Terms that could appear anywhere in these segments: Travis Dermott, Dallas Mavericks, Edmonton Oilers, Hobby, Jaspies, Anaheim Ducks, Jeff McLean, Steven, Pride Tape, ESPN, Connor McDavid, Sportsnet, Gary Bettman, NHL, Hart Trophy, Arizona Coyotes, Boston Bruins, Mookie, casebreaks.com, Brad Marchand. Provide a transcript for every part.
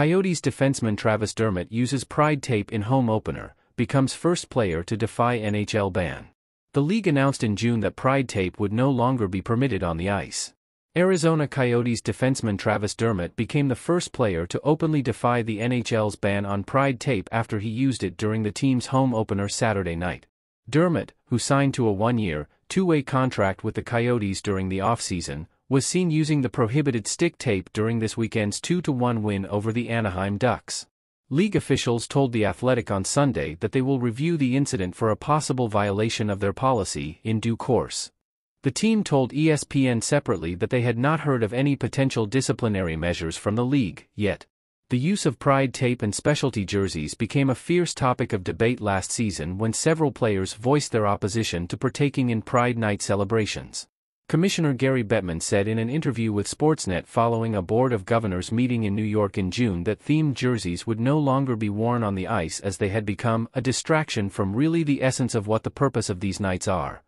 Coyotes defenseman Travis Dermott uses Pride Tape in home opener, becomes first player to defy NHL ban. The league announced in June that Pride Tape would no longer be permitted on the ice. Arizona Coyotes defenseman Travis Dermott became the first player to openly defy the NHL's ban on Pride Tape after he used it during the team's home opener Saturday night. Dermott, who signed to a one-year, two-way contract with the Coyotes during the offseason, was seen using the prohibited stick tape during this weekend's 2-1 win over the Anaheim Ducks. League officials told The Athletic on Sunday that they will review the incident for a possible violation of their policy in due course. The team told ESPN separately that they had not heard of any potential disciplinary measures from the league yet. The use of Pride Tape and specialty jerseys became a fierce topic of debate last season when several players voiced their opposition to partaking in Pride Night celebrations. Commissioner Gary Bettman said in an interview with Sportsnet following a Board of Governors meeting in New York in June that themed jerseys would no longer be worn on the ice as they had become a distraction from really the essence of what the purpose of these nights are.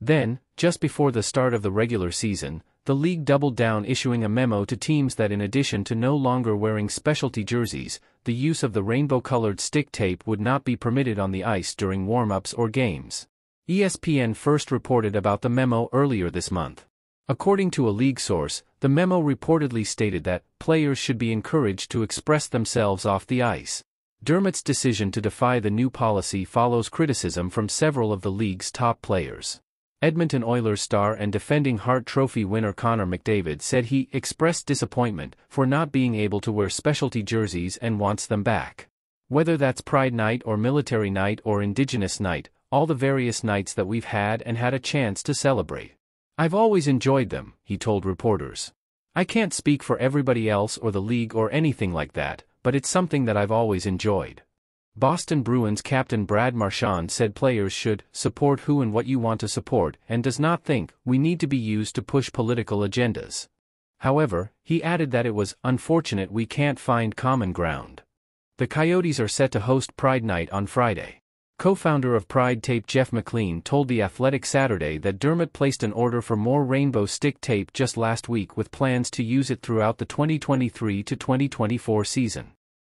Then, just before the start of the regular season, the league doubled down, issuing a memo to teams that in addition to no longer wearing specialty jerseys, the use of the rainbow-colored stick tape would not be permitted on the ice during warm-ups or games. ESPN first reported about the memo earlier this month. According to a league source, the memo reportedly stated that players should be encouraged to express themselves off the ice. Dermott's decision to defy the new policy follows criticism from several of the league's top players. Edmonton Oilers star and defending Hart Trophy winner Connor McDavid said he expressed disappointment for not being able to wear specialty jerseys and wants them back. Whether that's Pride Night or Military Night or Indigenous Night, all the various nights that we've had and had a chance to celebrate. I've always enjoyed them, he told reporters. I can't speak for everybody else or the league or anything like that, but it's something that I've always enjoyed. Boston Bruins captain Brad Marchand said players should support who and what you want to support and does not think we need to be used to push political agendas. However, he added that it was unfortunate we can't find common ground. The Coyotes are set to host Pride Night on Friday. Co-founder of Pride Tape Jeff McLean told The Athletic Saturday that Dermott placed an order for more rainbow stick tape just last week with plans to use it throughout the 2023-2024 season.